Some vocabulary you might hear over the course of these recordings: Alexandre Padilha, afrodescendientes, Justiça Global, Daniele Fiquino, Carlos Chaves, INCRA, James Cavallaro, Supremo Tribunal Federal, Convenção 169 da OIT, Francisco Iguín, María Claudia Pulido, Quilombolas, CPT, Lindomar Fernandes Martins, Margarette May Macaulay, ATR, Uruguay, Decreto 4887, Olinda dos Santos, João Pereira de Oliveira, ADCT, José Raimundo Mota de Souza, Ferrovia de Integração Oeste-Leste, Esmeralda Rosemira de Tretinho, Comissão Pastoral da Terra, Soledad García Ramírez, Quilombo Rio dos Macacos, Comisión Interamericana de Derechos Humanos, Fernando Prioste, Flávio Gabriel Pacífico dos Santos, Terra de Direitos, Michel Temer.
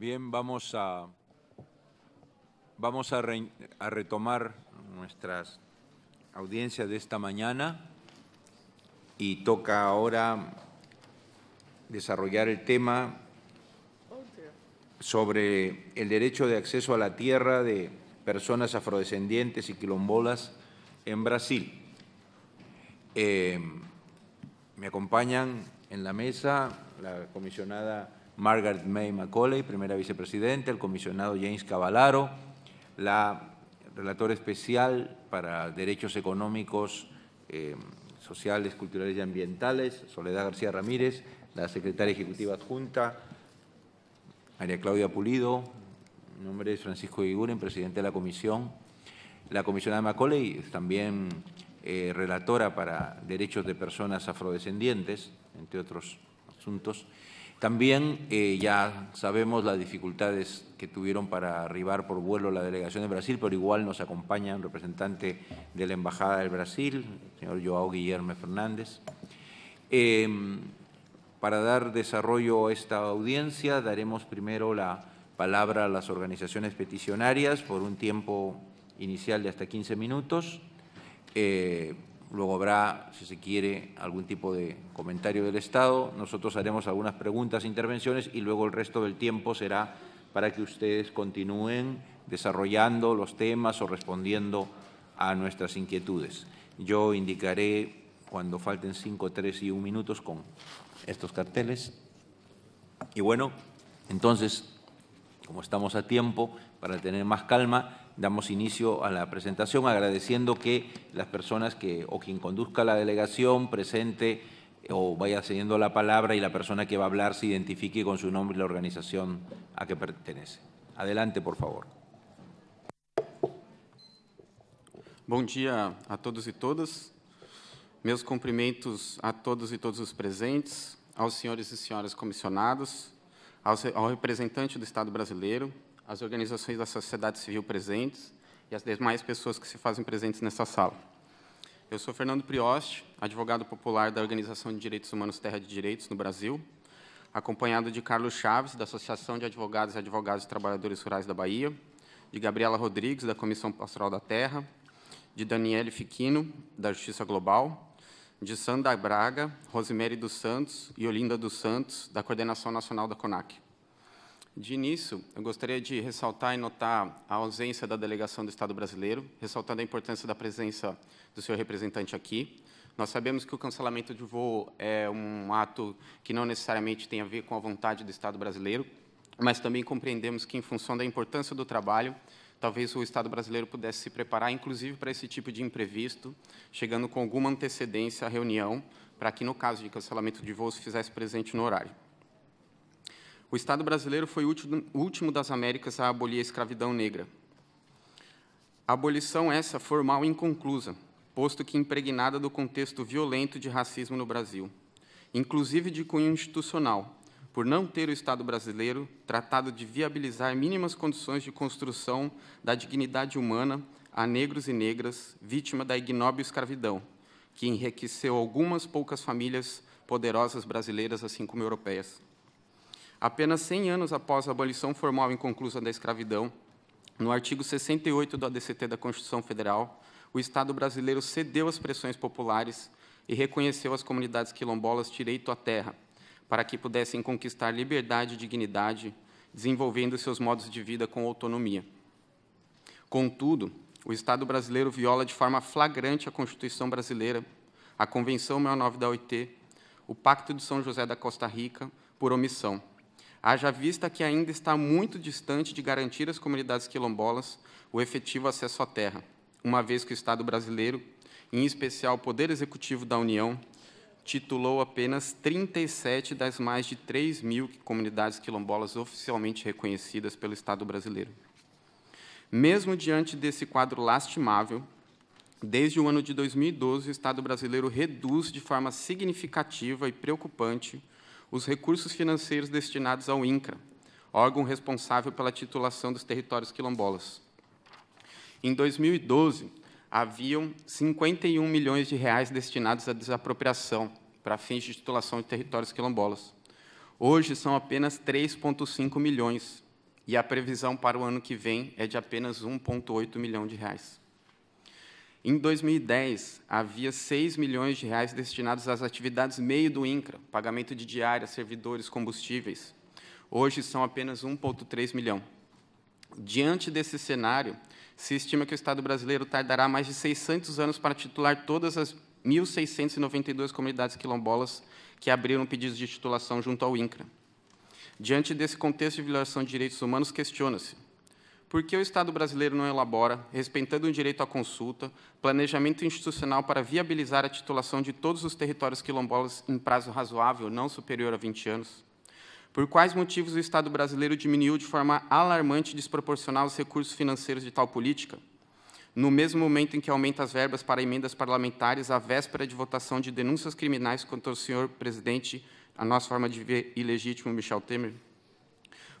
Bien, vamos a retomar nuestras audiencias de esta mañana y toca ahora desarrollar el tema sobre el derecho de acceso a la tierra de personas afrodescendientes y quilombolas en Brasil. Me acompañan en la mesa la comisionada Margarette May Macaulay, primera vicepresidenta, el comisionado James Cavallaro, la relatora especial para derechos económicos, sociales, culturales y ambientales, Soledad García Ramírez, la secretaria ejecutiva adjunta, María Claudia Pulido, mi nombre es Francisco Iguín, presidente de la comisión. La comisionada Macaulay es también relatora para derechos de personas afrodescendientes, entre otros asuntos. También ya sabemos las dificultades que tuvieron para arribar por vuelo la delegación de Brasil, pero igual nos acompaña un representante de la Embajada del Brasil, el señor João Guilherme Fernández. Para dar desarrollo a esta audiencia, daremos primero la palabra a las organizaciones peticionarias por un tiempo inicial de hasta 15 minutos. Luego habrá, si se quiere, algún tipo de comentario del Estado. Nosotros haremos algunas preguntas, intervenciones y luego el resto del tiempo será para que ustedes continúen desarrollando los temas o respondiendo a nuestras inquietudes. Yo indicaré cuando falten 5, 3 y 1 minutos con estos carteles. Y bueno, entonces, como estamos a tiempo, para tener más calma, damos inicio a la presentación agradeciendo que las personas que o quien conduzca la delegación presente o vaya cediendo la palabra y la persona que va a hablar se identifique con su nombre y la organización a que pertenece. Adelante, por favor. Bom dia a todos e todas. Meus cumprimentos a todos e todos os presentes, aos senhores e senhoras comissionados, ao representante do Estado brasileiro, as organizações da sociedade civil presentes e as demais pessoas que se fazem presentes nessa sala. Eu sou Fernando Prioste, advogado popular da Organização de Direitos Humanos Terra de Direitos no Brasil, acompanhado de Carlos Chaves, da Associação de Advogados e Advogados de Trabalhadores Rurais da Bahia, de Gabriela Rodrigues, da Comissão Pastoral da Terra, de Daniele Fiquino, da Justiça Global, de Sandra Braga, Rosimere dos Santos e Olinda dos Santos, da Coordenação Nacional da CONAQ. De início, eu gostaria de ressaltar e notar a ausência da delegação do Estado brasileiro, ressaltando a importância da presença do seu representante aqui. Nós sabemos que o cancelamento de voo é um ato que não necessariamente tem a ver com a vontade do Estado brasileiro, mas também compreendemos que, em função da importância do trabalho, talvez o Estado brasileiro pudesse se preparar, inclusive, para esse tipo de imprevisto, chegando com alguma antecedência à reunião, para que, no caso de cancelamento de voo, se fizesse presente no horário. O Estado brasileiro foi o último das Américas a abolir a escravidão negra. A abolição essa formal e inconclusa, posto que impregnada do contexto violento de racismo no Brasil, inclusive de cunho institucional, por não ter o Estado brasileiro tratado de viabilizar mínimas condições de construção da dignidade humana a negros e negras, vítima da ignóbil escravidão, que enriqueceu algumas poucas famílias poderosas brasileiras, assim como europeias. Apenas 100 anos após a abolição formal e inconclusa da escravidão, no artigo 68 do ADCT da Constituição Federal, o Estado brasileiro cedeu às pressões populares e reconheceu às comunidades quilombolas direito à terra, para que pudessem conquistar liberdade e dignidade, desenvolvendo seus modos de vida com autonomia. Contudo, o Estado brasileiro viola de forma flagrante a Constituição brasileira, a Convenção 169 da OIT, o Pacto de São José da Costa Rica, por omissão. Haja vista que ainda está muito distante de garantir às comunidades quilombolas o efetivo acesso à terra, uma vez que o Estado brasileiro, em especial o Poder Executivo da União, titulou apenas 37 das mais de 3 mil comunidades quilombolas oficialmente reconhecidas pelo Estado brasileiro. Mesmo diante desse quadro lastimável, desde o ano de 2012, o Estado brasileiro reduz de forma significativa e preocupante os recursos financeiros destinados ao INCRA, órgão responsável pela titulação dos territórios quilombolas. Em 2012, haviam 51 milhões de reais destinados à desapropriação para fins de titulação de territórios quilombolas. Hoje, são apenas 3,5 milhões, e a previsão para o ano que vem é de apenas 1,8 milhão de reais. Em 2010, havia 6 milhões de reais destinados às atividades meio do INCRA, pagamento de diárias, servidores, combustíveis. Hoje são apenas 1,3 milhão. Diante desse cenário, se estima que o Estado brasileiro tardará mais de 600 anos para titular todas as 1.692 comunidades quilombolas que abriram pedidos de titulação junto ao INCRA. Diante desse contexto de violação de direitos humanos, questiona-se por que o Estado brasileiro não elabora, respeitando o direito à consulta, planejamento institucional para viabilizar a titulação de todos os territórios quilombolas em prazo razoável, não superior a 20 anos? Por quais motivos o Estado brasileiro diminuiu de forma alarmante e desproporcional os recursos financeiros de tal política? No mesmo momento em que aumenta as verbas para emendas parlamentares, à véspera de votação de denúncias criminais contra o senhor presidente, a nossa forma de ver, ilegítimo, Michel Temer?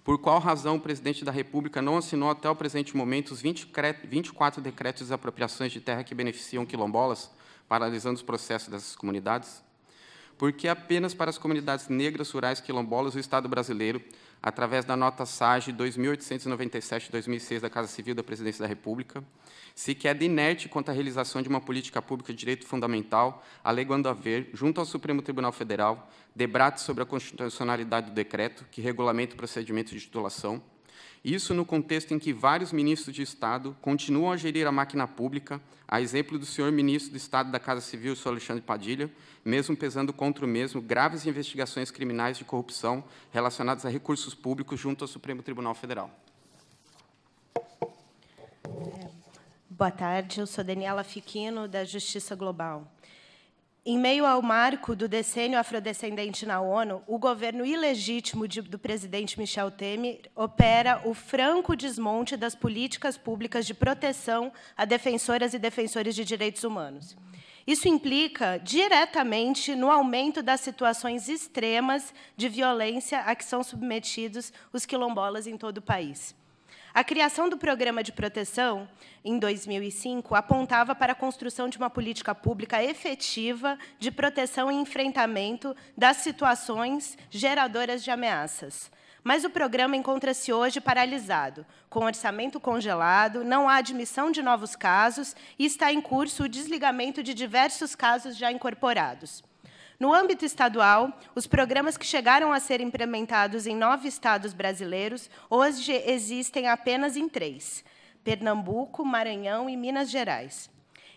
Por qual razão o presidente da República não assinou até o presente momento os 24 decretos de apropriações de terra que beneficiam quilombolas, paralisando os processos dessas comunidades? Por que apenas para as comunidades negras, rurais, quilombolas, o Estado brasileiro, através da Nota SAGE 2897-2006 da Casa Civil da Presidência da República, se queda inerte quanto à realização de uma política pública de direito fundamental, alegando haver, junto ao Supremo Tribunal Federal, debate sobre a constitucionalidade do decreto, que regulamenta o procedimento de titulação, isso no contexto em que vários ministros de Estado continuam a gerir a máquina pública, a exemplo do senhor ministro do Estado da Casa Civil, senhor Alexandre Padilha, mesmo pesando contra o mesmo graves investigações criminais de corrupção relacionadas a recursos públicos junto ao Supremo Tribunal Federal. Boa tarde, eu sou Daniele Fiquino, da Justiça Global. Em meio ao marco do decênio afrodescendente na ONU, o governo ilegítimo do presidente Michel Temer opera o franco desmonte das políticas públicas de proteção a defensoras e defensores de direitos humanos. Isso implica diretamente no aumento das situações extremas de violência a que são submetidos os quilombolas em todo o país. A criação do Programa de Proteção, em 2005, apontava para a construção de uma política pública efetiva de proteção e enfrentamento das situações geradoras de ameaças. Mas o programa encontra-se hoje paralisado, com orçamento congelado, não há admissão de novos casos e está em curso o desligamento de diversos casos já incorporados. No âmbito estadual, os programas que chegaram a ser implementados em 9 estados brasileiros, hoje existem apenas em 3, Pernambuco, Maranhão e Minas Gerais.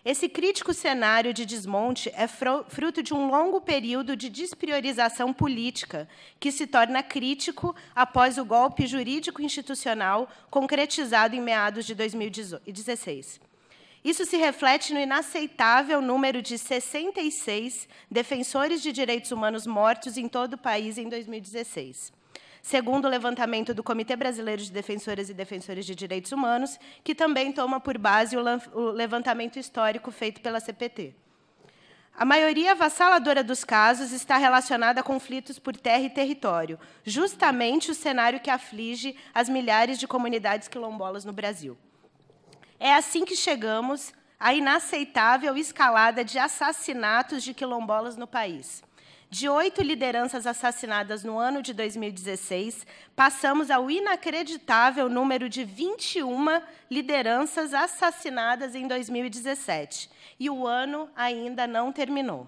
Esse crítico cenário de desmonte é fruto de um longo período de despriorização política, que se torna crítico após o golpe jurídico institucional concretizado em meados de 2016. Isso se reflete no inaceitável número de 66 defensores de direitos humanos mortos em todo o país em 2016, segundo o levantamento do Comitê Brasileiro de Defensoras e Defensores de Direitos Humanos, que também toma por base o levantamento histórico feito pela CPT. A maioria avassaladora dos casos está relacionada a conflitos por terra e território, justamente o cenário que aflige as milhares de comunidades quilombolas no Brasil. É assim que chegamos à inaceitável escalada de assassinatos de quilombolas no país. De 8 lideranças assassinadas no ano de 2016, passamos ao inacreditável número de 21 lideranças assassinadas em 2017. E o ano ainda não terminou.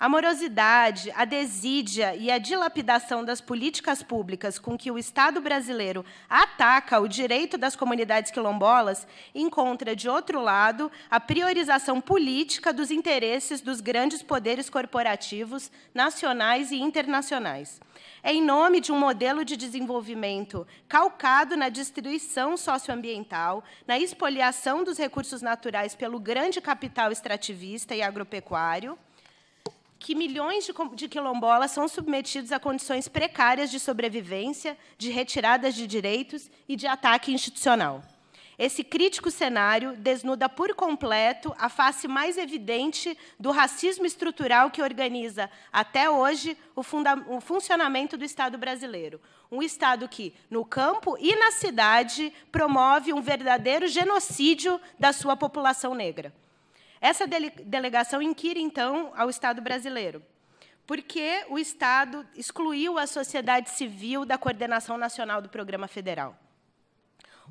A morosidade, a desídia e a dilapidação das políticas públicas com que o Estado brasileiro ataca o direito das comunidades quilombolas encontra, de outro lado, a priorização política dos interesses dos grandes poderes corporativos nacionais e internacionais. É em nome de um modelo de desenvolvimento calcado na destruição socioambiental, na expoliação dos recursos naturais pelo grande capital extrativista e agropecuário, que milhões de quilombolas são submetidos a condições precárias de sobrevivência, de retiradas de direitos e de ataque institucional. Esse crítico cenário desnuda por completo a face mais evidente do racismo estrutural que organiza, até hoje, o funcionamento do Estado brasileiro. Um Estado que, no campo e na cidade, promove um verdadeiro genocídio da sua população negra. Essa delegação inquire, então, ao Estado brasileiro. Por que o Estado excluiu a sociedade civil da coordenação nacional do programa federal?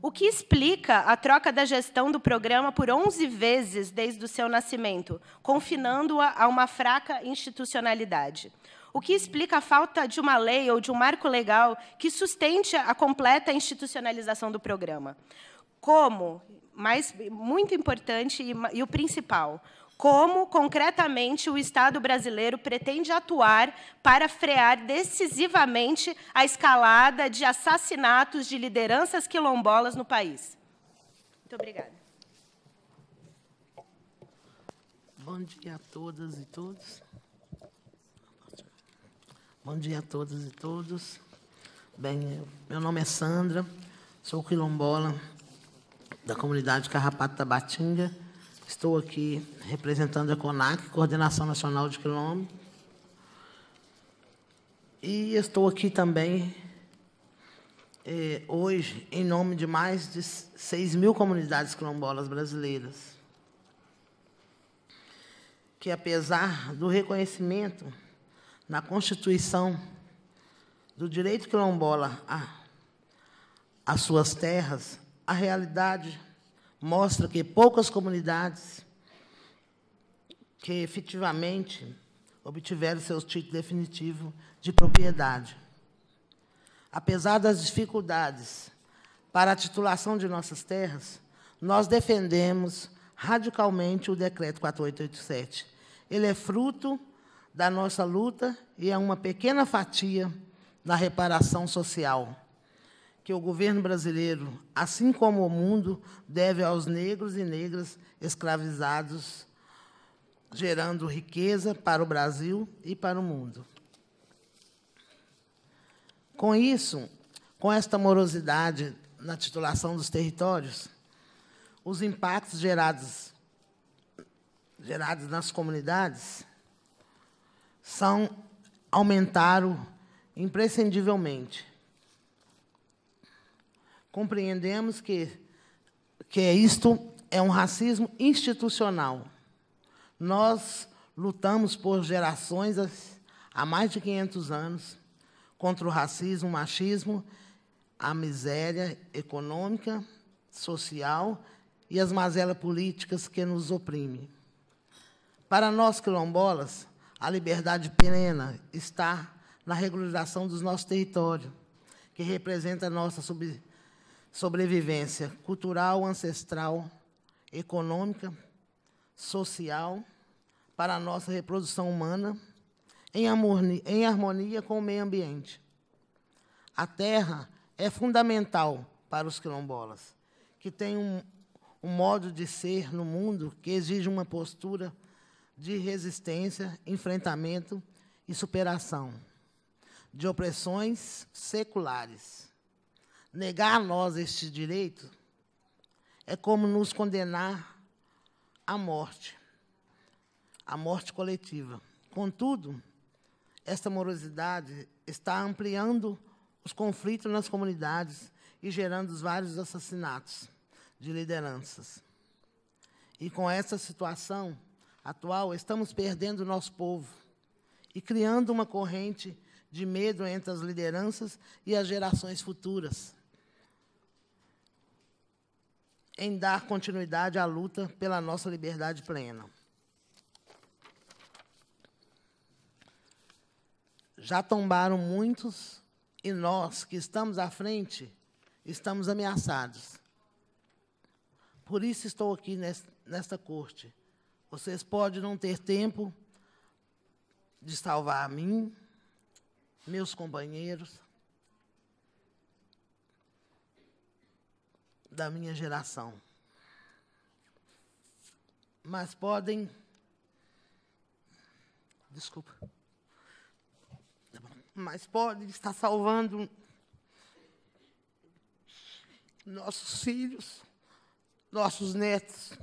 o que explica a troca da gestão do programa por 11 vezes desde o seu nascimento, confinando-a a uma fraca institucionalidade. O que explica a falta de uma lei ou de um marco legal que sustente a completa institucionalização do programa. Como, mas muito importante e o principal, como, concretamente, o Estado brasileiro pretende atuar para frear decisivamente a escalada de assassinatos de lideranças quilombolas no país? Muito obrigada. Bom dia a todas e todos. Bom dia a todas e todos. Bem, meu nome é Sandra, sou quilombola da comunidade Carrapato Tabatinga. Estou aqui representando a CONAQ, Coordenação Nacional de Quilombo. E estou aqui também, hoje, em nome de mais de 6.000 comunidades quilombolas brasileiras, que, apesar do reconhecimento na Constituição do direito quilombola às suas terras, a realidade mostra que poucas comunidades que efetivamente obtiveram seus títulos definitivos de propriedade. Apesar das dificuldades para a titulação de nossas terras, nós defendemos radicalmente o Decreto 4887. Ele é fruto da nossa luta e é uma pequena fatia da reparação social que o governo brasileiro, assim como o mundo, deve aos negros e negras escravizados, gerando riqueza para o Brasil e para o mundo. Com isso, com esta morosidade na titulação dos territórios, os impactos gerados nas comunidades aumentaram imprescindivelmente. Compreendemos que isto é um racismo institucional. Nós lutamos por gerações, há mais de 500 anos, contra o racismo, o machismo, a miséria econômica, social e as mazelas políticas que nos oprimem. Para nós, quilombolas, a liberdade plena está na regularização dos nossos territórios, que representa a nossa sobrevivência cultural, ancestral, econômica, social, para a nossa reprodução humana, em harmonia com o meio ambiente. A terra é fundamental para os quilombolas, que tem um modo de ser no mundo que exige uma postura de resistência, enfrentamento e superação de opressões seculares. Negar a nós este direito é como nos condenar à morte coletiva. Contudo, esta morosidade está ampliando os conflitos nas comunidades e gerando os vários assassinatos de lideranças. E, com essa situação atual, estamos perdendo o nosso povo e criando uma corrente de medo entre as lideranças e as gerações futuras, em dar continuidade à luta pela nossa liberdade plena. Já tombaram muitos, e nós, que estamos à frente, estamos ameaçados. Por isso estou aqui nesta corte. Vocês podem não ter tempo de salvar a mim, meus companheiros, da minha geração. Mas podem... Desculpa. Mas podem estar salvando nossos filhos, nossos netos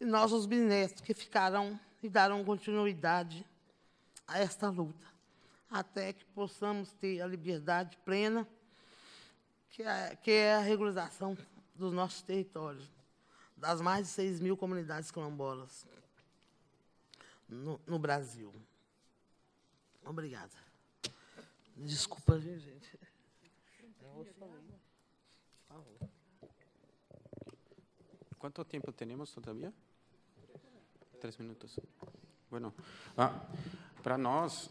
e nossos bisnetos, que ficarão e darão continuidade a esta luta, até que possamos ter a liberdade plena, que é a regularização dos nossos territórios, das mais de 6.000 comunidades quilombolas no Brasil. Obrigada. Desculpa, gente. ¿Cuánto tiempo tenemos todavía? 3 minutos. Bueno, para nós,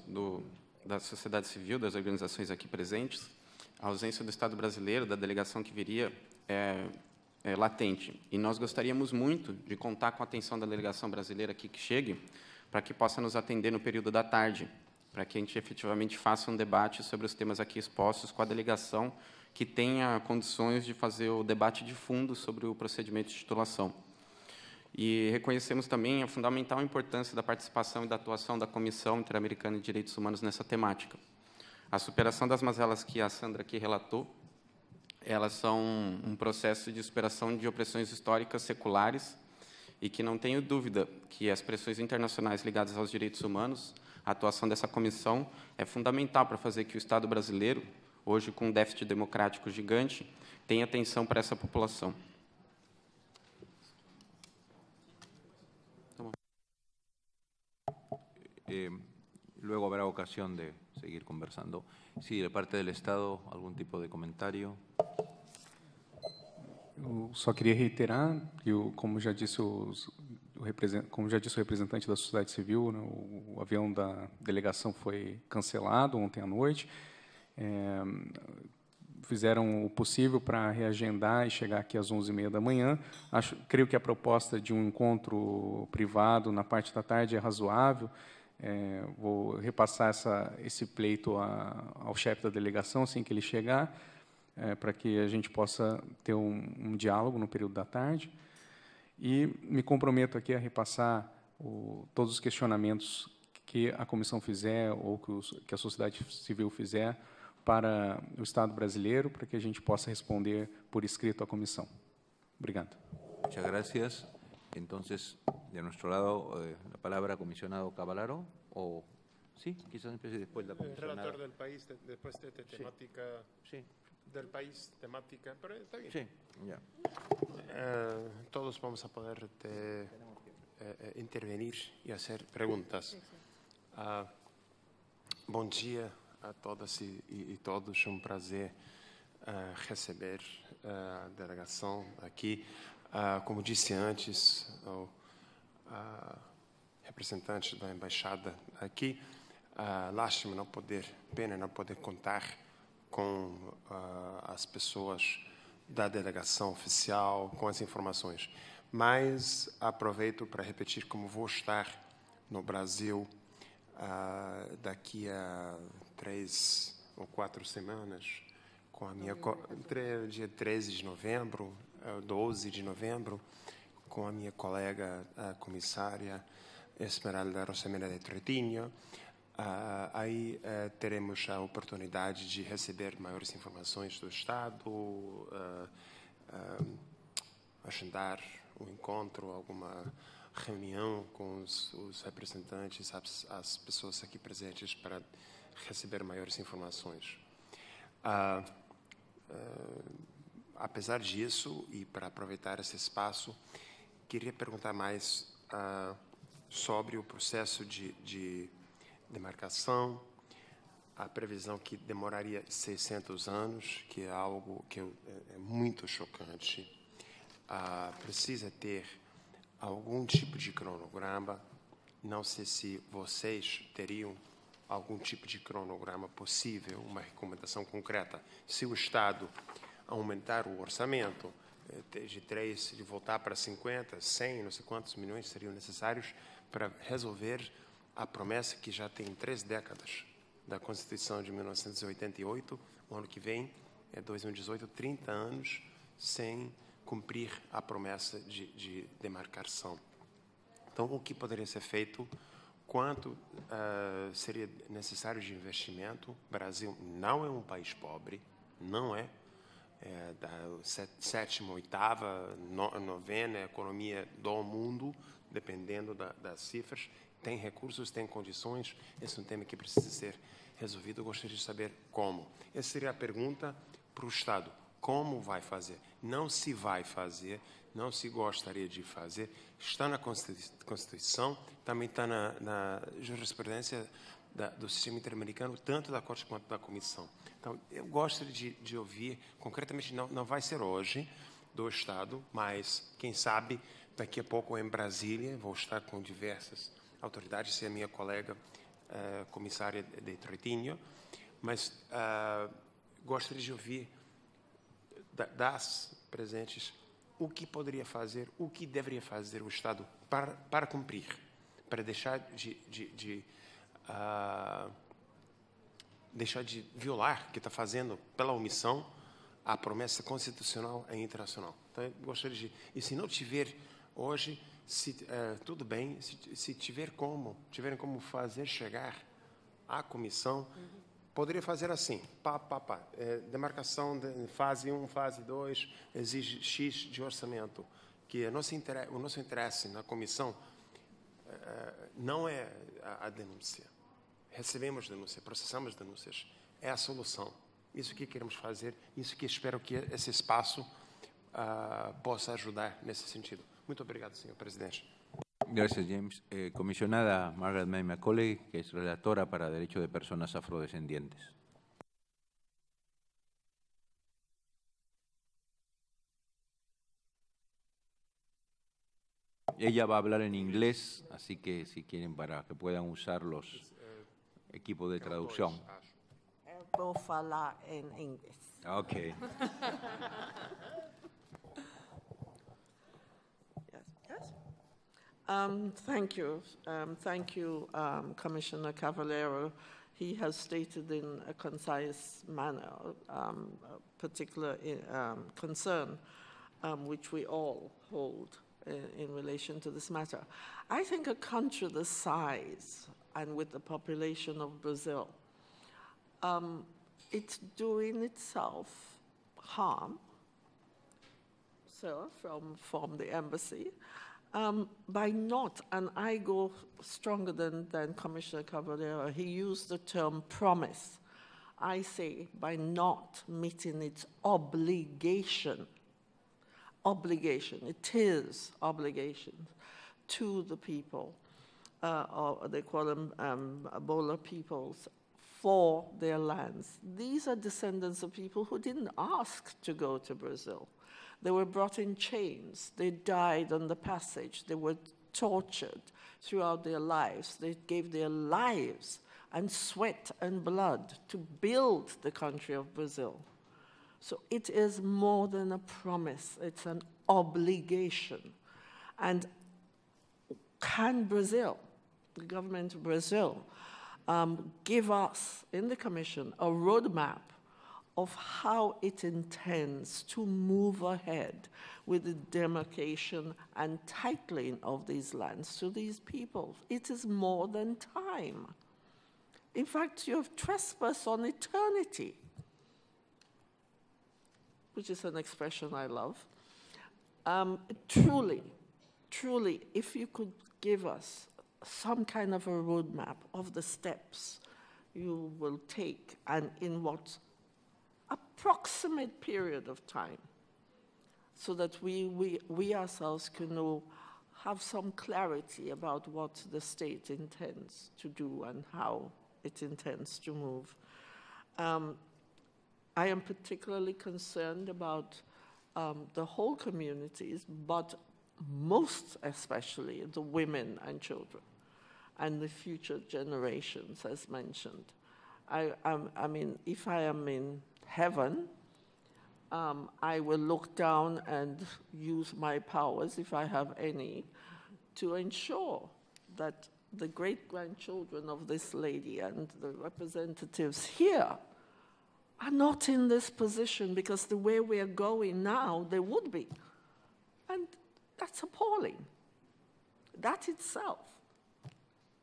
da sociedade civil, das organizações aqui presentes, a ausência do Estado brasileiro, da delegação que viria, é latente. E nós gostaríamos muito de contar com a atenção da delegação brasileira aqui que chegue, para que possa nos atender no período da tarde, para que a gente efetivamente faça um debate sobre os temas aqui expostos com a delegação que tenha condições de fazer o debate de fundo sobre o procedimento de titulação. E reconhecemos também a fundamental importância da participação e da atuação da Comissão Interamericana de Direitos Humanos nessa temática. A superação das mazelas que a Sandra aqui relatou, elas são um processo de superação de opressões históricas seculares e que não tenho dúvida que as pressões internacionais ligadas aos direitos humanos, a atuação dessa comissão é fundamental para fazer que o Estado brasileiro, hoje com um déficit democrático gigante, tenha atenção para essa população. Luego habrá ocasión de seguir conversando. Sí, de parte del Estado, algún tipo de comentario. Eu só queria reiterar que, como já disse o representante da sociedade civil, né, o avião da delegação foi cancelado ontem à noite. Fizeram o possível para reagendar e chegar aqui às 11h30 da manhã. Creio que a proposta de um encontro privado na parte da tarde é razoável. Vou repassar esse pleito ao chefe da delegação assim que ele chegar, para que a gente possa ter um diálogo no período da tarde. E me comprometo aqui a repassar todos os questionamentos que a comissão fizer ou que a sociedade civil fizer para o Estado brasileiro, para que a gente possa responder por escrito à comissão. Obrigado. Muchas gracias. Entonces, de nuestro lado, la palabra comisionado Cavallaro, o sí, quizás empiece después la comisionada. El relator del país, después de esta temática, sí. Del país, temática, pero está bien. Sí, ya. Todos vamos a poder intervenir y hacer preguntas. Bom dia a todas e todos, prazer receber a delegação aqui. Como disse antes, o representante da embaixada aqui, lástima não poder, pena não poder contar com as pessoas da delegação oficial, com as informações. Mas aproveito para repetir como vou estar no Brasil daqui a 3 ou 4 semanas, com a minha dia 13 de novembro, 12 de novembro, com a minha colega a comissária Esmeralda Rosemira de Tretinho. Aí teremos a oportunidade de receber maiores informações do Estado, agendar um encontro, alguma reunião com os representantes, as pessoas aqui presentes, para receber maiores informações. Apesar disso, e para aproveitar esse espaço, queria perguntar mais sobre o processo de demarcação, a previsão que demoraria 600 anos, que é algo que é muito chocante. Precisa ter algum tipo de cronograma. Não sei se vocês teriam algum tipo de cronograma possível, uma recomendação concreta. Se o Estado aumentar o orçamento de 3, de voltar para 50, 100, não sei quantos milhões seriam necessários para resolver a promessa que já tem 3 décadas da Constituição de 1988, o ano que vem, é 2018, 30 anos sem cumprir a promessa de demarcação. Então, o que poderia ser feito? Quanto seria necessário de investimento? O Brasil não é um país pobre, não é. Da 7ª, 8ª, 9ª economia do mundo, dependendo das cifras, tem recursos, tem condições. Esse é um tema que precisa ser resolvido. Eu gostaria de saber como. Essa seria a pergunta para o Estado. Como vai fazer? Não se vai fazer, não se gostaria de fazer. Está na Constituição, também está na jurisprudência do sistema interamericano, tanto da Corte quanto da Comissão. Então, eu gosto de ouvir, concretamente, não vai ser hoje, do Estado, mas, quem sabe, daqui a pouco em Brasília, vou estar com diversas autoridades, se é a minha colega comissária de Tretinho, mas gosto de ouvir das presentes o que poderia fazer, o que deveria fazer o Estado para cumprir, para deixar de violar, que está fazendo pela omissão, a promessa constitucional e internacional. Então, eu gostaria de... E se não tiver hoje, tudo bem, se tiverem como fazer chegar à comissão, poderia fazer assim, demarcação de fase 1, fase 2, exige X de orçamento, que o nosso interesse na comissão não é a denúncia. Recebemos denúncia, processamos denúncias, é a solução. Isso que queremos fazer, isso que espero que esse espaço possa ajudar nesse sentido. Muito obrigado, senhor presidente. Gracias, James. Comisionada Margarette May Macaulay, que es relatora para Derechos de Personas Afrodescendientes. Ella va a hablar en inglés, así que si quieren, para que puedan usar los equipos de traducción. Vou falar em inglês. Ok. Thank you. Thank you, Commissioner Cavallaro. He has stated in a concise manner a particular concern which we all hold in relation to this matter. I think a country the size and with the population of Brazil, it's doing itself harm, so from the embassy, by not, and I go stronger than Commissioner Cavallaro, he used the term promise. I say by not meeting its obligation, it is obligation to the people, or they call them Ebola peoples, for their lands. These are descendants of people who didn't ask to go to Brazil. They were brought in chains. They died on the passage. They were tortured throughout their lives. They gave their lives and sweat and blood to build the country of Brazil. So it is more than a promise. It's an obligation. And can Brazil, the government of Brazil, give us in the Commission a roadmap of how it intends to move ahead with the demarcation and titling of these lands to these people? It is more than time. In fact, you have trespassed on eternity, which is an expression I love. Truly, if you could give us some kind of a roadmap of the steps you will take and in what approximate period of time, so that we ourselves can know, have some clarity about what the state intends to do and how it intends to move. I am particularly concerned about the whole communities, but most especially the women and children and the future generations, as mentioned. I mean, if I am in heaven, I will look down and use my powers, if I have any, to ensure that the great-grandchildren of this lady and the representatives here are not in this position, because the way we are going now, they would be. And that's appalling. That itself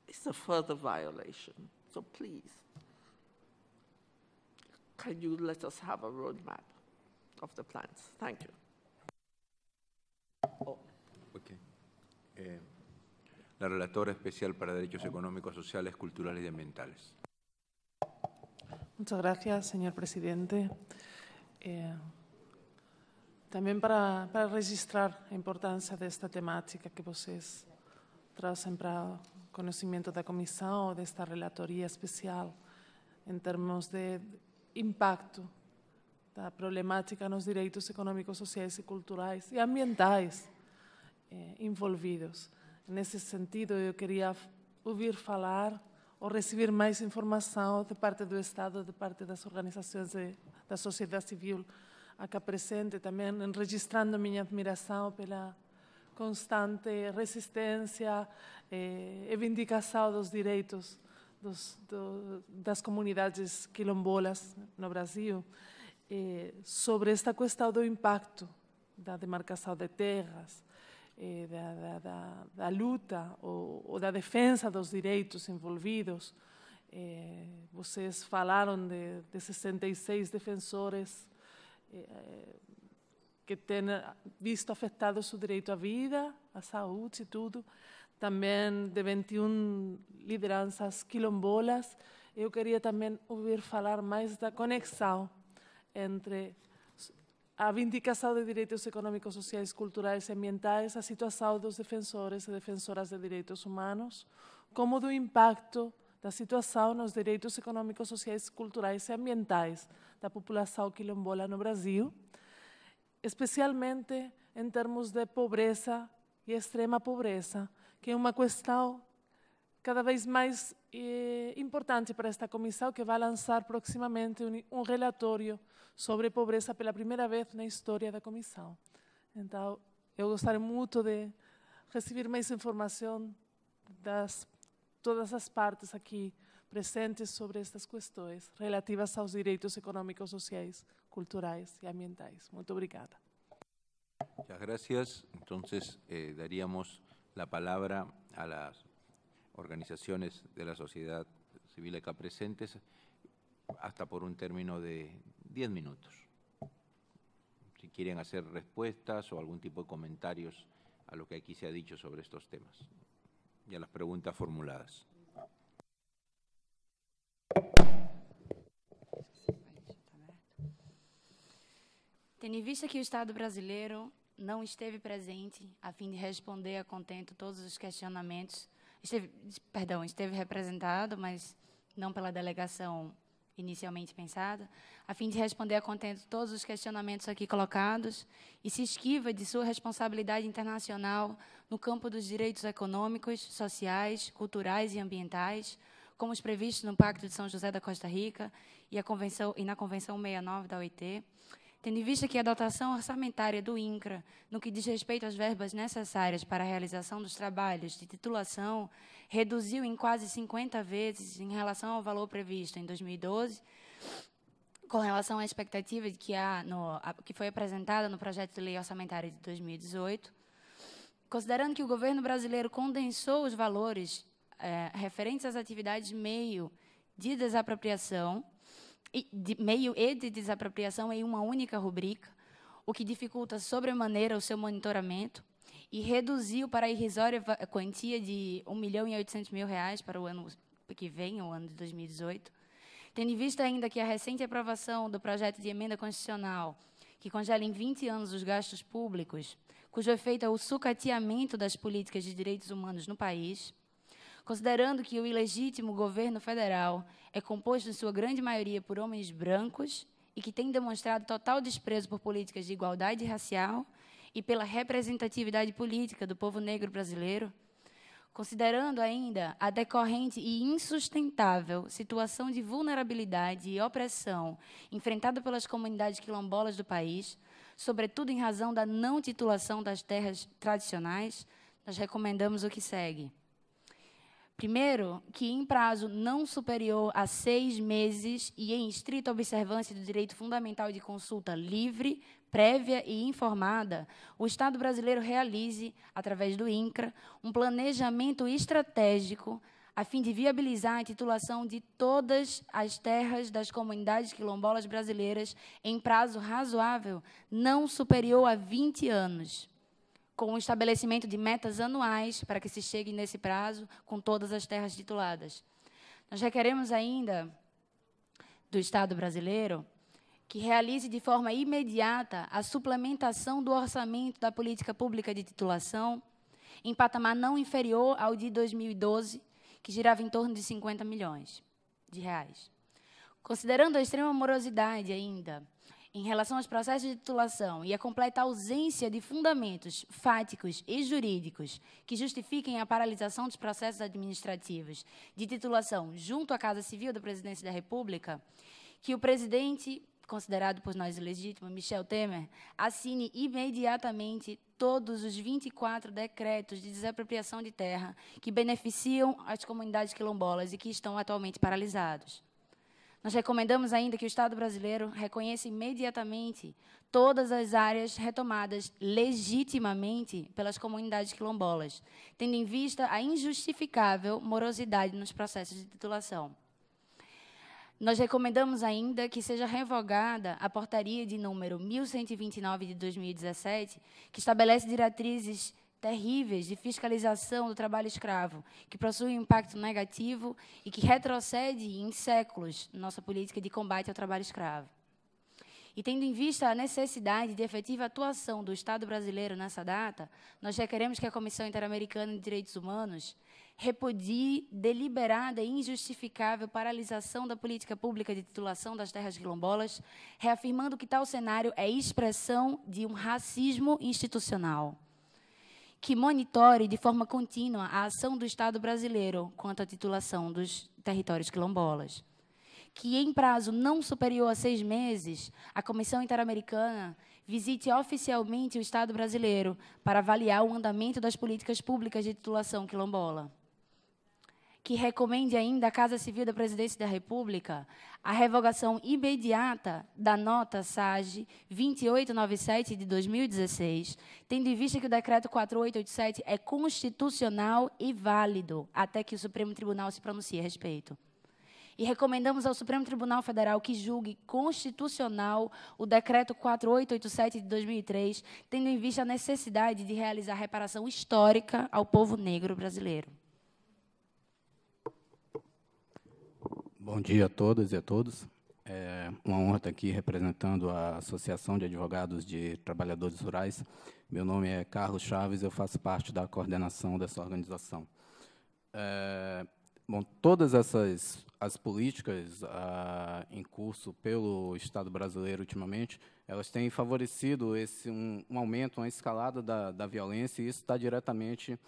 is a further violation. So please, can you let us have a roadmap of the plans? Thank you. Oh. Okay. La relatora especial para Derechos Económicos, Sociales, Culturales y Ambientales. Muchas gracias, señor presidente. Também para registrar a importância desta temática que vocês trazem para conhecimento da comissão, desta relatoria especial, em termos de impacto da problemática nos direitos econômicos, sociais e culturais e ambientais envolvidos. Nesse sentido, eu queria ouvir falar ou receber mais informação de parte do Estado, de parte das organizações da sociedade civil aqui presente, também registrando minha admiração pela constante resistência e reivindicação dos direitos das comunidades quilombolas no Brasil, sobre esta questão do impacto da demarcação de terras, da luta ou da defesa dos direitos envolvidos. Vocês falaram de 66 defensores que têm visto afetado o seu direito à vida, à saúde e tudo, também de 21 lideranças quilombolas. Eu queria também ouvir falar mais da conexão entre a vindicação de direitos econômicos, sociais, culturais e ambientais, a situação dos defensores e defensoras de direitos humanos, como do impacto da situação nos direitos econômicos, sociais, culturais e ambientais da população quilombola no Brasil, especialmente em termos de pobreza e extrema pobreza, que é uma questão cada vez mais importante para esta comissão, que vai lançar proximamente um relatório sobre pobreza pela primeira vez na história da comissão. Então, eu gostaria muito de receber mais informação das todas as partes aqui presentes sobre estas questões relativas aos direitos econômicos, sociais, culturais e ambientais. Muito obrigada. Muchas gracias. Entonces, daríamos la palabra a las organizaciones de la sociedad civil acá presentes, hasta por un término de 10 minutos. Si quieren hacer respuestas o algún tipo de comentarios a lo que aquí se ha dicho sobre estos temas y a las preguntas formuladas. Tendo em vista que o Estado brasileiro não esteve presente a fim de responder a contento todos os questionamentos, esteve representado, mas não pela delegação inicialmente pensada, a fim de responder a contento todos os questionamentos aqui colocados, e se esquiva de sua responsabilidade internacional no campo dos direitos econômicos, sociais, culturais e ambientais, como os previstos no Pacto de São José da Costa Rica e na Convenção 169 da OIT, tendo em vista que a dotação orçamentária do INCRA, no que diz respeito às verbas necessárias para a realização dos trabalhos de titulação, reduziu em quase 50 vezes em relação ao valor previsto em 2012, com relação à expectativa de que, que foi apresentada no projeto de lei orçamentária de 2018, considerando que o governo brasileiro condensou os valores referentes às atividades meio e de desapropriação em uma única rubrica, o que dificulta sobremaneira o seu monitoramento, e reduziu para a irrisória quantia de R$ 1.800.000 para o ano que vem, o ano de 2018, tendo em vista ainda que a recente aprovação do projeto de emenda constitucional, que congela em 20 anos os gastos públicos, cujo efeito é o sucateamento das políticas de direitos humanos no país, considerando que o ilegítimo governo federal é composto, em sua grande maioria, por homens brancos e que tem demonstrado total desprezo por políticas de igualdade racial e pela representatividade política do povo negro brasileiro, considerando ainda a decorrente e insustentável situação de vulnerabilidade e opressão enfrentada pelas comunidades quilombolas do país, sobretudo em razão da não titulação das terras tradicionais, nós recomendamos o que segue. Primeiro, que em prazo não superior a 6 meses e em estrita observância do direito fundamental de consulta livre, prévia e informada, o Estado brasileiro realize, através do INCRA, um planejamento estratégico a fim de viabilizar a titulação de todas as terras das comunidades quilombolas brasileiras em prazo razoável, não superior a 20 anos. Com o estabelecimento de metas anuais para que se chegue nesse prazo com todas as terras tituladas. Nós requeremos ainda do Estado brasileiro que realize de forma imediata a suplementação do orçamento da política pública de titulação em patamar não inferior ao de 2012, que girava em torno de 50 milhões de reais. Considerando a extrema morosidade ainda em relação aos processos de titulação e a completa ausência de fundamentos fáticos e jurídicos que justifiquem a paralisação dos processos administrativos de titulação junto à Casa Civil da Presidência da República, que o presidente, considerado por nós ilegítimo, Michel Temer, assine imediatamente todos os 24 decretos de desapropriação de terra que beneficiam as comunidades quilombolas e que estão atualmente paralisados. Nós recomendamos ainda que o Estado brasileiro reconheça imediatamente todas as áreas retomadas legitimamente pelas comunidades quilombolas, tendo em vista a injustificável morosidade nos processos de titulação. Nós recomendamos ainda que seja revogada a portaria de número 1129 de 2017, que estabelece diretrizes terríveis de fiscalização do trabalho escravo, que possui um impacto negativo e que retrocede em séculos nossa política de combate ao trabalho escravo. E tendo em vista a necessidade de efetiva atuação do Estado brasileiro nessa data, nós requeremos que a Comissão Interamericana de Derechos Humanos repudie deliberada e injustificável paralisação da política pública de titulação das terras quilombolas, reafirmando que tal cenário é expressão de um racismo institucional, que monitore de forma contínua a ação do Estado brasileiro quanto à titulação dos territórios quilombolas, que, em prazo não superior a 6 meses, a Comissão Interamericana visite oficialmente o Estado brasileiro para avaliar o andamento das políticas públicas de titulação quilombola, que recomende ainda à Casa Civil da Presidência da República a revogação imediata da Nota SAGE 2897 de 2016, tendo em vista que o Decreto 4887 é constitucional e válido até que o Supremo Tribunal se pronuncie a respeito. E recomendamos ao Supremo Tribunal Federal que julgue constitucional o Decreto 4887 de 2003, tendo em vista a necessidade de realizar reparação histórica ao povo negro brasileiro. Bom dia a todas e a todos. É uma honra estar aqui representando a Associação de Advogados de Trabalhadores Rurais. Meu nome é Carlos Chaves, eu faço parte da coordenação dessa organização. Bom, todas as políticas em curso pelo Estado brasileiro ultimamente, elas têm favorecido um aumento, uma escalada da violência, e isso está diretamente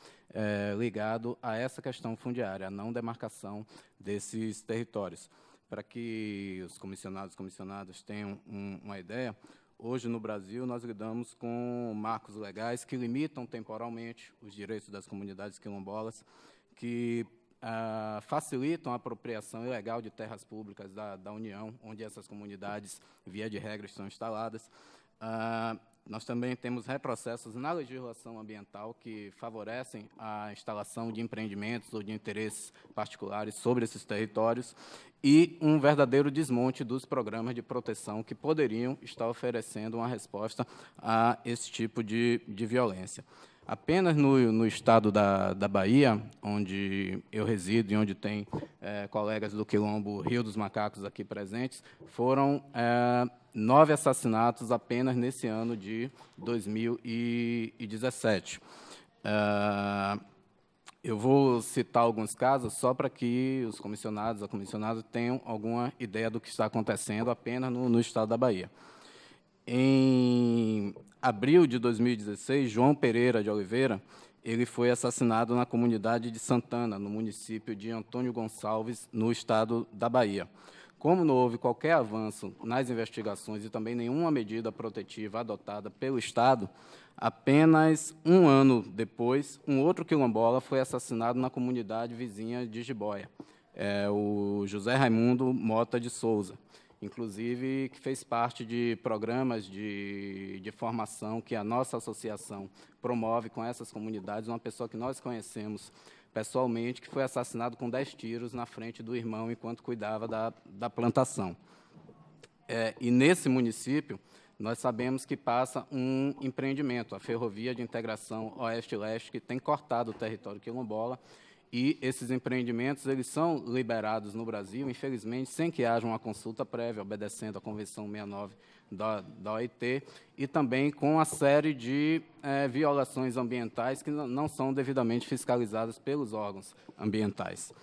ligado a essa questão fundiária, a não demarcação desses territórios. Para que os comissionados e comissionadas tenham uma ideia, hoje no Brasil nós lidamos com marcos legais que limitam temporalmente os direitos das comunidades quilombolas, que facilitam a apropriação ilegal de terras públicas da União, onde essas comunidades, via de regra, estão instaladas. Nós também temos retrocessos na legislação ambiental que favorecem a instalação de empreendimentos ou de interesses particulares sobre esses territórios e um verdadeiro desmonte dos programas de proteção que poderiam estar oferecendo uma resposta a esse tipo de violência. Apenas no estado da Bahia, onde eu resido e onde tem colegas do Quilombo Rio dos Macacos aqui presentes, foram 9 assassinatos apenas nesse ano de 2017. Eu vou citar alguns casos só para que os comissionados e a comissionada tenham alguma ideia do que está acontecendo apenas no estado da Bahia. Em abril de 2016, João Pereira de Oliveira, ele foi assassinado na comunidade de Santana, no município de Antônio Gonçalves, no estado da Bahia. Como não houve qualquer avanço nas investigações e também nenhuma medida protetiva adotada pelo Estado, apenas um ano depois, um outro quilombola foi assassinado na comunidade vizinha de Jiboia, o José Raimundo Mota de Souza, inclusive que fez parte de programas de formação que a nossa associação promove com essas comunidades, uma pessoa que nós conhecemos pessoalmente, que foi assassinado com 10 tiros na frente do irmão enquanto cuidava da plantação. E nesse município, nós sabemos que passa um empreendimento, a Ferrovia de Integração Oeste-Leste, que tem cortado o território quilombola, e esses empreendimentos eles são liberados no Brasil, infelizmente, sem que haja uma consulta prévia, obedecendo à Convenção 169 da OIT, e também com uma série de violações ambientais que não são devidamente fiscalizadas pelos órgãos ambientais.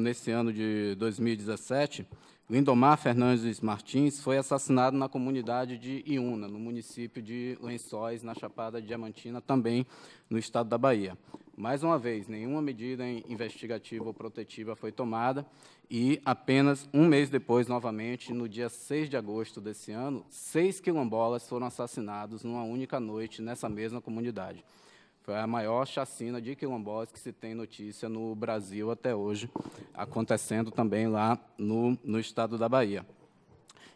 Nesse ano de 2017, Lindomar Fernandes Martins foi assassinado na comunidade de Iuna, no município de Lençóis, na Chapada Diamantina, também no estado da Bahia. Mais uma vez, nenhuma medida investigativa ou protetiva foi tomada e apenas um mês depois, novamente, no dia 6 de agosto desse ano, 6 quilombolas foram assassinados numa única noite nessa mesma comunidade. Foi a maior chacina de quilombolas que se tem notícia no Brasil até hoje, acontecendo também lá no estado da Bahia.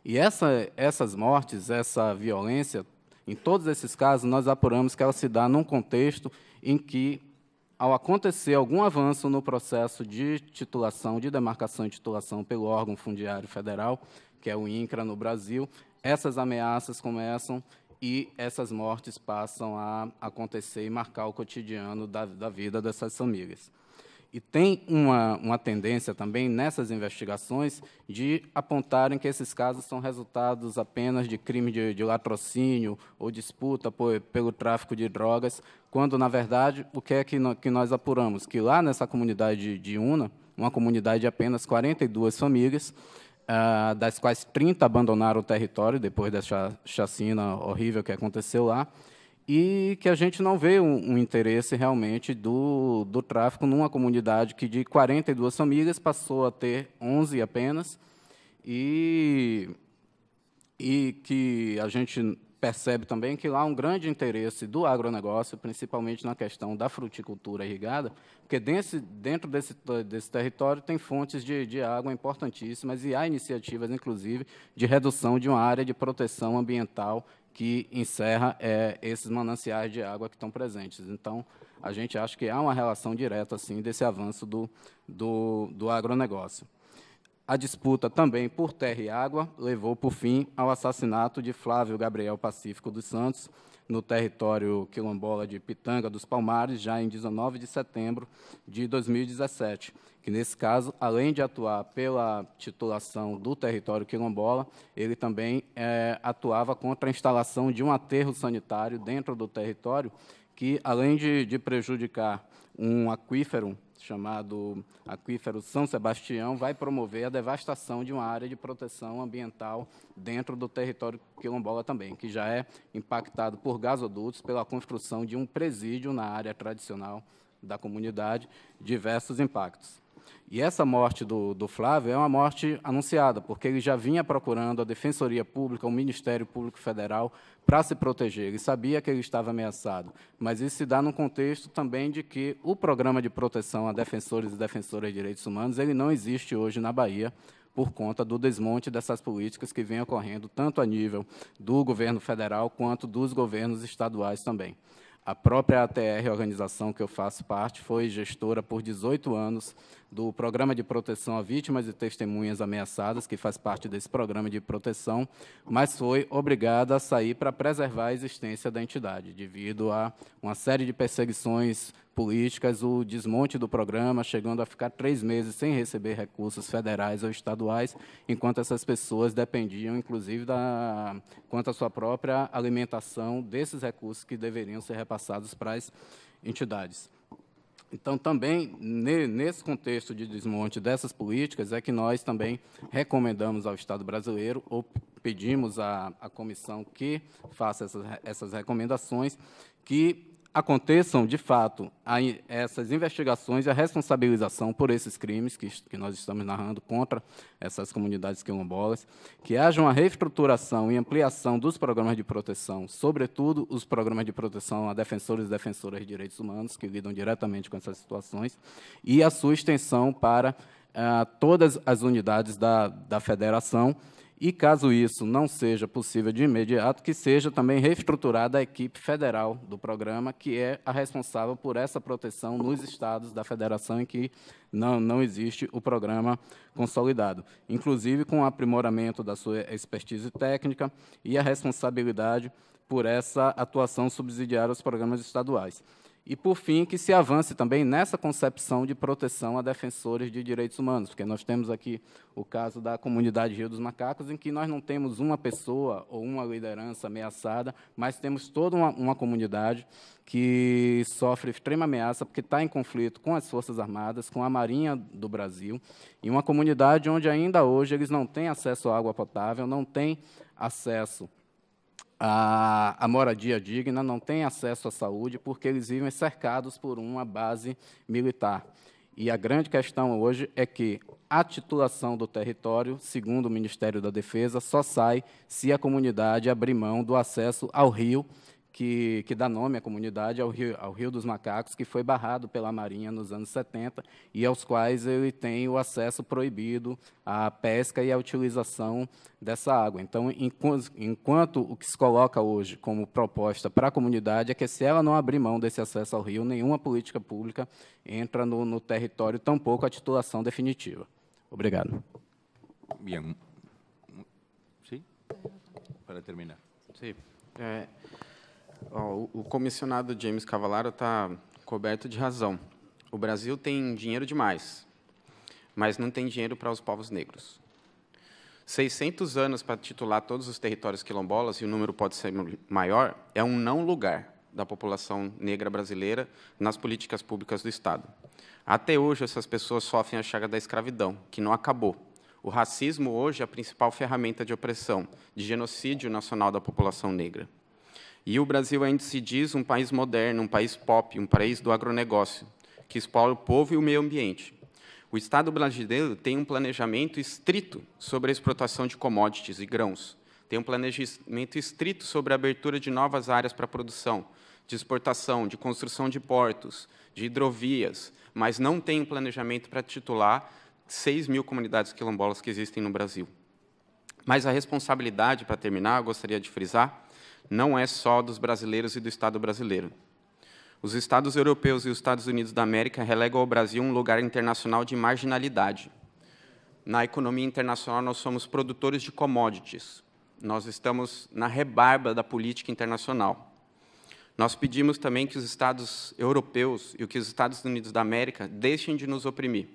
E essas mortes, essa violência, em todos esses casos, nós apuramos que ela se dá num contexto em que, ao acontecer algum avanço no processo de titulação, de demarcação e titulação pelo órgão fundiário federal, que é o INCRA no Brasil, essas ameaças começam e essas mortes passam a acontecer e marcar o cotidiano da vida dessas famílias. E tem uma tendência também nessas investigações de apontarem que esses casos são resultados apenas de crime de latrocínio ou disputa pelo tráfico de drogas, quando, na verdade, o que é que nós apuramos? Que lá nessa comunidade de Una, uma comunidade de apenas 42 famílias, das quais 30 abandonaram o território depois dessa chacina horrível que aconteceu lá, e que a gente não vê um interesse realmente do tráfico numa comunidade que de 42 famílias passou a ter 11 apenas, e que a gente percebe também que lá há um grande interesse do agronegócio, principalmente na questão da fruticultura irrigada, porque dentro desse território tem fontes de água importantíssimas e há iniciativas, inclusive, de redução de uma área de proteção ambiental que encerra esses mananciais de água que estão presentes. Então, a gente acha que há uma relação direta assim, desse avanço do agronegócio. A disputa também por terra e água levou, por fim, ao assassinato de Flávio Gabriel Pacífico dos Santos, no território quilombola de Pitanga dos Palmares, já em 19 de setembro de 2017, que, nesse caso, além de atuar pela titulação do território quilombola, ele também atuava contra a instalação de um aterro sanitário dentro do território, que, além de prejudicar um aquífero, chamado Aquífero São Sebastião, vai promover a devastação de uma área de proteção ambiental dentro do território quilombola também, que já é impactado por gasodutos, pela construção de um presídio na área tradicional da comunidade, diversos impactos. E essa morte do Flávio é uma morte anunciada, porque ele já vinha procurando a Defensoria Pública, o Ministério Público Federal, para se proteger. Ele sabia que ele estava ameaçado, mas isso se dá num contexto também de que o programa de proteção a defensores e defensoras de direitos humanos ele não existe hoje na Bahia, por conta do desmonte dessas políticas que vem ocorrendo tanto a nível do governo federal quanto dos governos estaduais também. A própria ATR, organização que eu faço parte, foi gestora por 18 anos do Programa de Proteção a Vítimas e Testemunhas Ameaçadas, que faz parte desse programa de proteção, mas foi obrigada a sair para preservar a existência da entidade, devido a uma série de perseguições políticas, o desmonte do programa, chegando a ficar 3 meses sem receber recursos federais ou estaduais, enquanto essas pessoas dependiam, inclusive, quanto à sua própria alimentação desses recursos que deveriam ser repassados para as entidades. Então, também, nesse contexto de desmonte dessas políticas, é que nós também recomendamos ao Estado brasileiro, ou pedimos à comissão que faça essas recomendações, que aconteçam, de fato, essas investigações e a responsabilização por esses crimes que nós estamos narrando contra essas comunidades quilombolas, que haja uma reestruturação e ampliação dos programas de proteção, sobretudo os programas de proteção a defensores e defensoras de direitos humanos, que lidam diretamente com essas situações, e a sua extensão para todas as unidades da federação, e, caso isso não seja possível de imediato, que seja também reestruturada a equipe federal do programa, que é a responsável por essa proteção nos estados da federação em que não existe o programa consolidado, inclusive com o aprimoramento da sua expertise técnica e a responsabilidade por essa atuação subsidiária aos programas estaduais. E, por fim, que se avance também nessa concepção de proteção a defensores de direitos humanos, porque nós temos aqui o caso da comunidade Rio dos Macacos, em que nós não temos uma pessoa ou uma liderança ameaçada, mas temos toda uma comunidade que sofre extrema ameaça, porque está em conflito com as Forças Armadas, com a Marinha do Brasil, e uma comunidade onde ainda hoje eles não têm acesso à água potável, não têm acesso a moradia digna, não tem acesso à saúde, porque eles vivem cercados por uma base militar. E a grande questão hoje é que a titulação do território, segundo o Ministério da Defesa, só sai se a comunidade abrir mão do acesso ao rio, que dá nome à comunidade, ao Rio dos Macacos, que foi barrado pela Marinha nos anos 70, e aos quais ele tem o acesso proibido à pesca e à utilização dessa água. Então, enquanto o que se coloca hoje como proposta para a comunidade é que, se ela não abrir mão desse acesso ao rio, nenhuma política pública entra no território, tampouco a titulação definitiva. Obrigado. Bem. Sim? Para terminar. Sim. O comissionado James Cavallaro está coberto de razão. O Brasil tem dinheiro demais, mas não tem dinheiro para os povos negros. 600 anos para titular todos os territórios quilombolas, e o número pode ser maior, é um não lugar da população negra brasileira nas políticas públicas do Estado. Até hoje, essas pessoas sofrem a chaga da escravidão, que não acabou. O racismo hoje é a principal ferramenta de opressão, de genocídio nacional da população negra. E o Brasil ainda se diz um país moderno, um país pop, um país do agronegócio, que explora o povo e o meio ambiente. O Estado brasileiro tem um planejamento estrito sobre a exportação de commodities e grãos, tem um planejamento estrito sobre a abertura de novas áreas para produção, de exportação, de construção de portos, de hidrovias, mas não tem um planejamento para titular 6 mil comunidades quilombolas que existem no Brasil. Mas a responsabilidade, para terminar, eu gostaria de frisar, não é só dos brasileiros e do Estado brasileiro. Os Estados europeus e os Estados Unidos da América relegam ao Brasil um lugar internacional de marginalidade. Na economia internacional, nós somos produtores de commodities. Nós estamos na rebarba da política internacional. Nós pedimos também que os Estados europeus e que os Estados Unidos da América deixem de nos oprimir,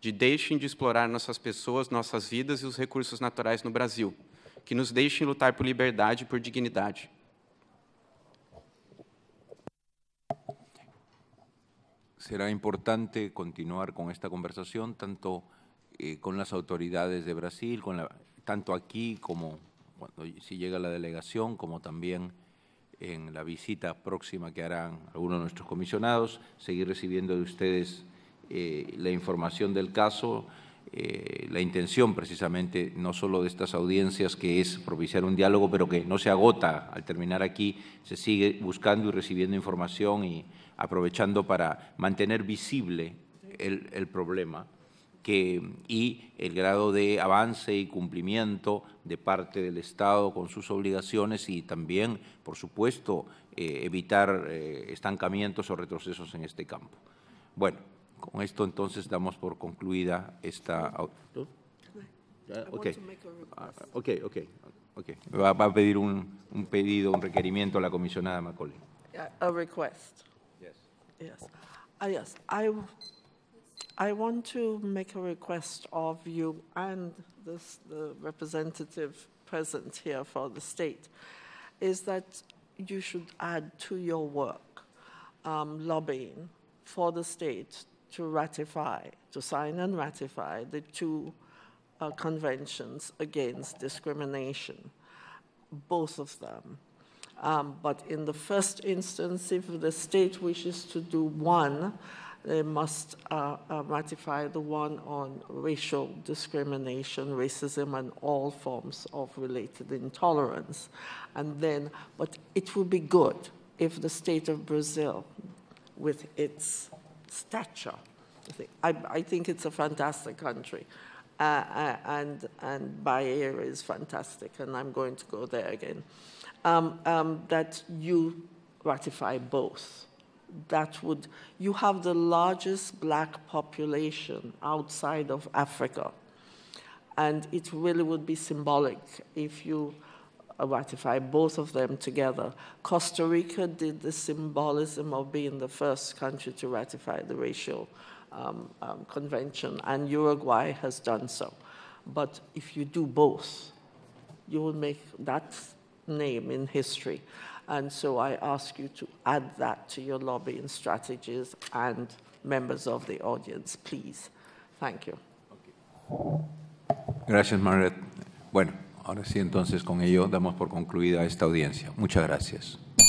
deixem de explorar nossas pessoas, nossas vidas e os recursos naturais no Brasil, que nos deixem lutar por liberdade e por dignidade. Será importante continuar con esta conversación, tanto con las autoridades de Brasil, tanto aquí como cuando si llega la delegación, como también en la visita próxima que harán algunos de nuestros comisionados, seguir recibiendo de ustedes la información del caso, la intención precisamente no solo de estas audiencias, que es propiciar un diálogo, pero que no se agota al terminar aquí, se sigue buscando y recibiendo información y aprovechando para mantener visible el problema y el grado de avance y cumplimiento de parte del Estado con sus obligaciones y también, por supuesto, evitar estancamientos o retrocesos en este campo. Bueno, con esto entonces damos por concluida esta... Okay. Va a pedir un requerimiento a la comisionada Macaulay. A request. Yes. I want to make a request of you and the representative present here for the state, is that you should add to your work lobbying for the state to sign and ratify the two conventions against discrimination, both of them. But in the first instance, if the state wishes to do one, they must ratify the one on racial discrimination, racism, and all forms of related intolerance. And then, but it would be good if the state of Brazil, with its stature, I think it's a fantastic country, and Bahia is fantastic, and I'm going to go there again, that you ratify both. That would, you have the largest black population outside of Africa, and it really would be symbolic if you ratify both of them together. Costa Rica did the symbolism of being the first country to ratify the racial convention, and Uruguay has done so. But if you do both, you will make that name in history. And so I ask you to add that to your lobbying strategies, and members of the audience, please. Thank you. Gracias, Margaret. Bueno, ahora sí, entonces con ello damos por concluida esta audiencia. Muchas gracias.